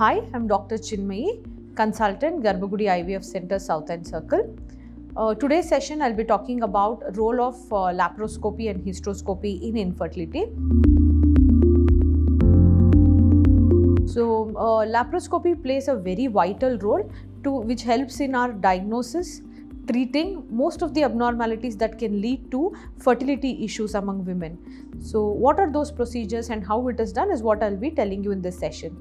Hi, I'm Dr. Chinmayie, consultant, GarbhaGudi IVF Centre South End Circle. Today's session, I'll be talking about role of laparoscopy and hysteroscopy in infertility. So, laparoscopy plays a very vital role which helps in our diagnosis, treating most of the abnormalities that can lead to fertility issues among women. So, what are those procedures and how it is done is what I'll be telling you in this session.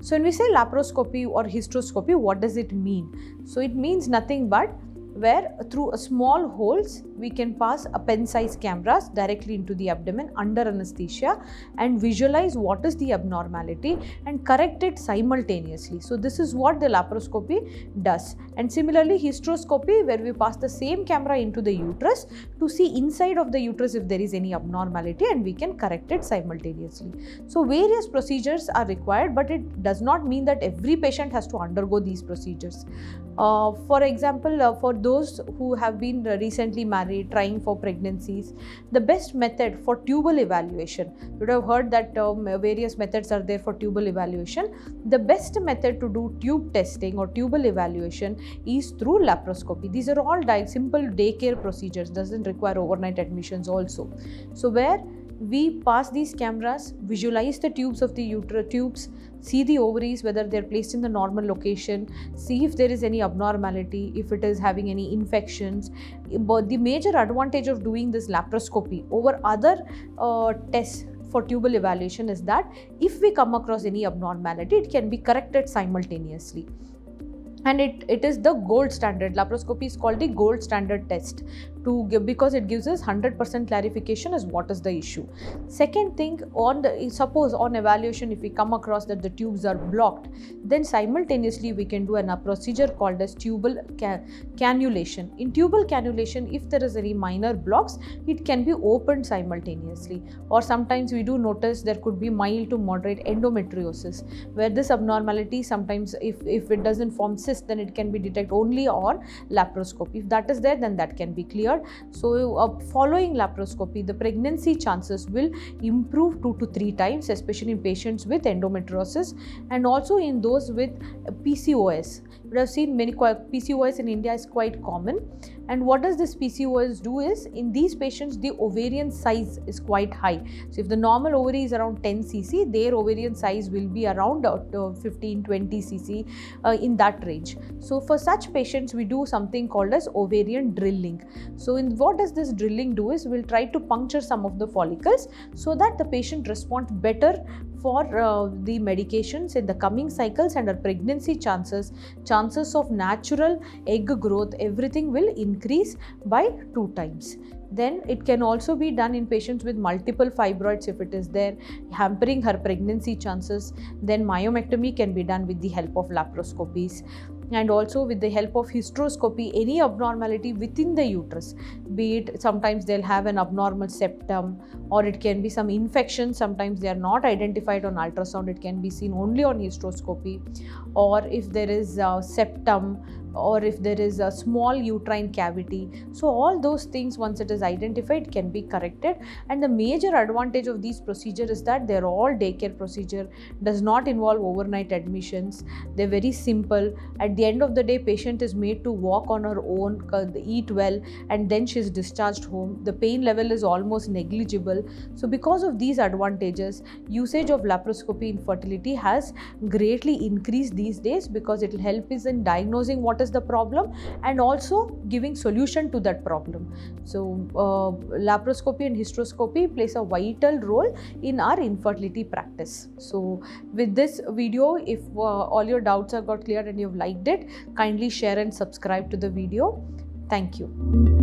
So when we say laparoscopy or hysteroscopy, what does it mean? So it means nothing but where through small holes we can pass appensized cameras directly into the abdomen under anesthesia and visualize what is the abnormality and correct it simultaneously. So this is what the laparoscopy does. And similarly, hysteroscopy, where we pass the same camera into the uterus to see inside of the uterus if there is any abnormality, and we can correct it simultaneously. So various procedures are required, but it does not mean that every patient has to undergo these procedures. For example, for those who have been recently married, trying for pregnancies, the best method for tubal evaluation, you would have heard that various methods are there for tubal evaluation. The best method to do tube testing or tubal evaluation is through laparoscopy. These are all simple daycare procedures, doesn't require overnight admissions also. So where we pass these cameras, visualize the tubes of the uterus, see the ovaries, whether they're placed in the normal location, see if there is any abnormality, if it is having any infections. But the major advantage of doing this laparoscopy over other tests for tubal evaluation is that if we come across any abnormality, it can be corrected simultaneously. And it is the gold standard. Laparoscopy is called the gold standard test because it gives us 100% clarification as what is the issue. Second thing, suppose on evaluation if we come across that the tubes are blocked, then simultaneously we can do a procedure called as tubal cannulation. In tubal cannulation, if there is any minor blocks, it can be opened simultaneously. Or sometimes we do notice there could be mild to moderate endometriosis, where this abnormality sometimes if it doesn't form cyst, then it can be detected only on laparoscopy. If that is there, then that can be cleared. So following laparoscopy, the pregnancy chances will improve 2 to 3 times, especially in patients with endometriosis and also in those with PCOS. We have seen many PCOS in India is quite common. And what does this PCOS do is, in these patients, the ovarian size is quite high. So if the normal ovary is around 10 cc, their ovarian size will be around 15-20 cc in that range. So for such patients, we do something called as ovarian drilling. So what does this drilling do is, we'll try to puncture some of the follicles so that the patient responds better for the medications in the coming cycles, and our pregnancy chances of natural egg growth, everything will increase by 2 times. Then it can also be done in patients with multiple fibroids if it is there, hampering her pregnancy chances. Then myomectomy can be done with the help of laparoscopies. And also with the help of hysteroscopy, any abnormality within the uterus, be it sometimes they'll have an abnormal septum, or it can be some infection, sometimes they are not identified on ultrasound, it can be seen only on hysteroscopy. Or if there is a septum, or if there is a small uterine cavity. So all those things, once it is identified, can be corrected. And the major advantage of these procedures is that they're all daycare procedure, does not involve overnight admissions. They're very simple. At the end of the day, patient is made to walk on her own, eat well, and then she's discharged home. The pain level is almost negligible. So because of these advantages, usage of laparoscopy in fertility has greatly increased these days, because it will help us in diagnosing what is the problem and also giving solution to that problem. So laparoscopy and hysteroscopy plays a vital role in our infertility practice. So with this video, if all your doubts are got cleared and you've liked it, kindly share and subscribe to the video. Thank you.